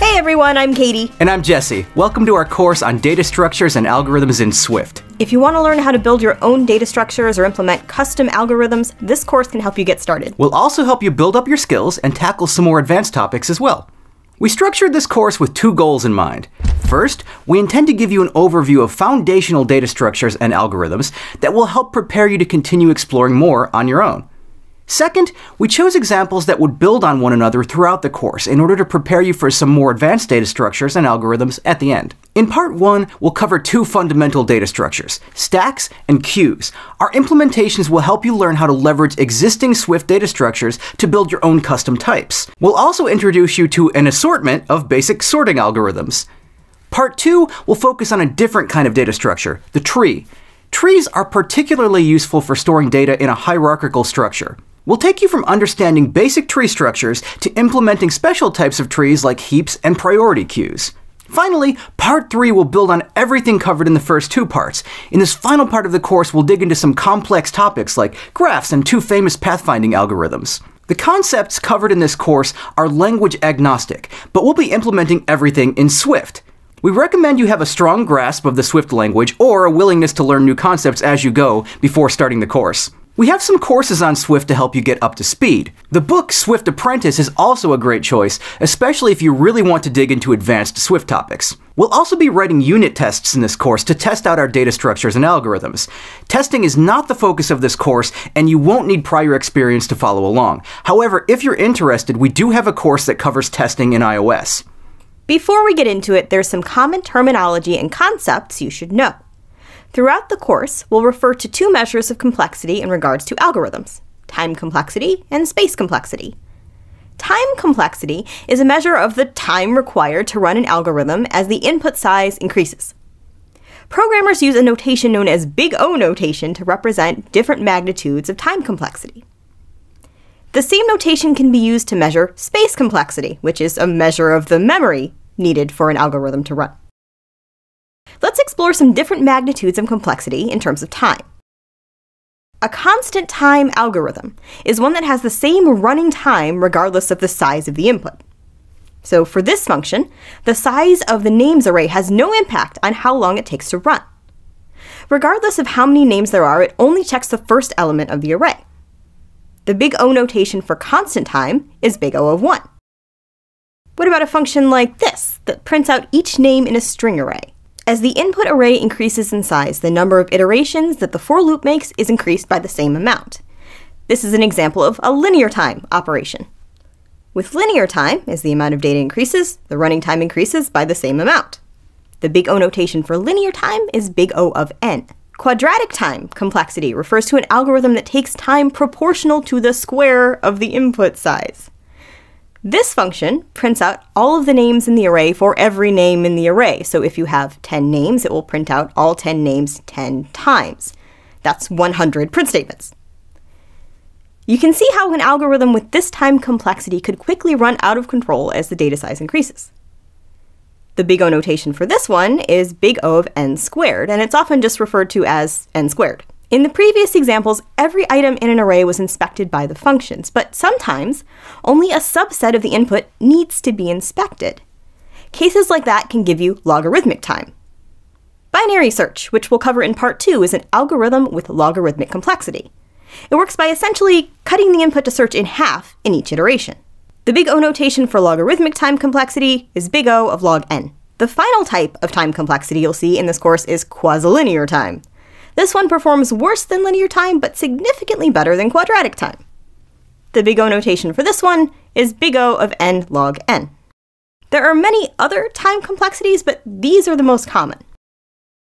Hey everyone, I'm Katie. And I'm Jesse. Welcome to our course on data structures and algorithms in Swift. If you want to learn how to build your own data structures or implement custom algorithms, this course can help you get started. We'll also help you build up your skills and tackle some more advanced topics as well. We structured this course with two goals in mind. First, we intend to give you an overview of foundational data structures and algorithms that will help prepare you to continue exploring more on your own. Second, we chose examples that would build on one another throughout the course in order to prepare you for some more advanced data structures and algorithms at the end. In part one, we'll cover two fundamental data structures, stacks and queues. Our implementations will help you learn how to leverage existing Swift data structures to build your own custom types. We'll also introduce you to an assortment of basic sorting algorithms. Part two, we'll focus on a different kind of data structure, the tree. Trees are particularly useful for storing data in a hierarchical structure. We'll take you from understanding basic tree structures to implementing special types of trees like heaps and priority queues. Finally, part three will build on everything covered in the first two parts. In this final part of the course, we'll dig into some complex topics like graphs and two famous pathfinding algorithms. The concepts covered in this course are language agnostic, but we'll be implementing everything in Swift. We recommend you have a strong grasp of the Swift language or a willingness to learn new concepts as you go before starting the course. We have some courses on Swift to help you get up to speed. The book Swift Apprentice is also a great choice, especially if you really want to dig into advanced Swift topics. We'll also be writing unit tests in this course to test out our data structures and algorithms. Testing is not the focus of this course, and you won't need prior experience to follow along. However, if you're interested, we do have a course that covers testing in iOS. Before we get into it, there's some common terminology and concepts you should know. Throughout the course, we'll refer to two measures of complexity in regards to algorithms, time complexity and space complexity. Time complexity is a measure of the time required to run an algorithm as the input size increases. Programmers use a notation known as Big O Notation to represent different magnitudes of time complexity. The same notation can be used to measure space complexity, which is a measure of the memory needed for an algorithm to run. Let's explore some different magnitudes of complexity in terms of time. A constant time algorithm is one that has the same running time regardless of the size of the input. So for this function, the size of the names array has no impact on how long it takes to run. Regardless of how many names there are, it only checks the first element of the array. The Big O notation for constant time is Big O of 1. What about a function like this that prints out each name in a string array? As the input array increases in size, the number of iterations that the for loop makes is increased by the same amount. This is an example of a linear time operation. With linear time, as the amount of data increases, the running time increases by the same amount. The Big O notation for linear time is Big O of n. Quadratic time complexity refers to an algorithm that takes time proportional to the square of the input size. This function prints out all of the names in the array for every name in the array. So if you have 10 names, it will print out all 10 names 10 times. That's 100 print statements. You can see how an algorithm with this time complexity could quickly run out of control as the data size increases. The Big O notation for this one is Big O of n squared, and it's often just referred to as n squared. In the previous examples, every item in an array was inspected by the functions, but sometimes only a subset of the input needs to be inspected. Cases like that can give you logarithmic time. Binary search, which we'll cover in part two, is an algorithm with logarithmic complexity. It works by essentially cutting the input to search in half in each iteration. The Big O notation for logarithmic time complexity is Big O of log n. The final type of time complexity you'll see in this course is quasi-linear time. This one performs worse than linear time, but significantly better than quadratic time. The Big O notation for this one is Big O of n log n. There are many other time complexities, but these are the most common.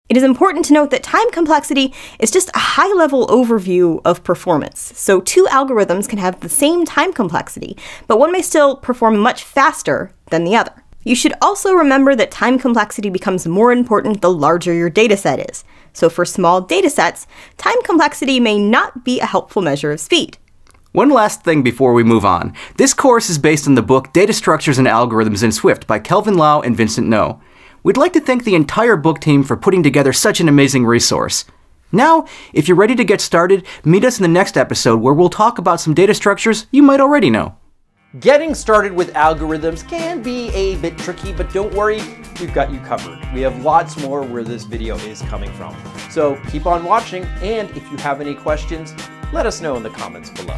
It is important to note that time complexity is just a high-level overview of performance. So two algorithms can have the same time complexity, but one may still perform much faster than the other. You should also remember that time complexity becomes more important the larger your dataset is. So for small datasets, time complexity may not be a helpful measure of speed. One last thing before we move on. This course is based on the book Data Structures and Algorithms in Swift by Kelvin Lau and Vincent Noh. We'd like to thank the entire book team for putting together such an amazing resource. Now, if you're ready to get started, meet us in the next episode where we'll talk about some data structures you might already know. Getting started with algorithms can be a bit tricky, but don't worry, we've got you covered. We have lots more where this video is coming from. So keep on watching, and if you have any questions, let us know in the comments below.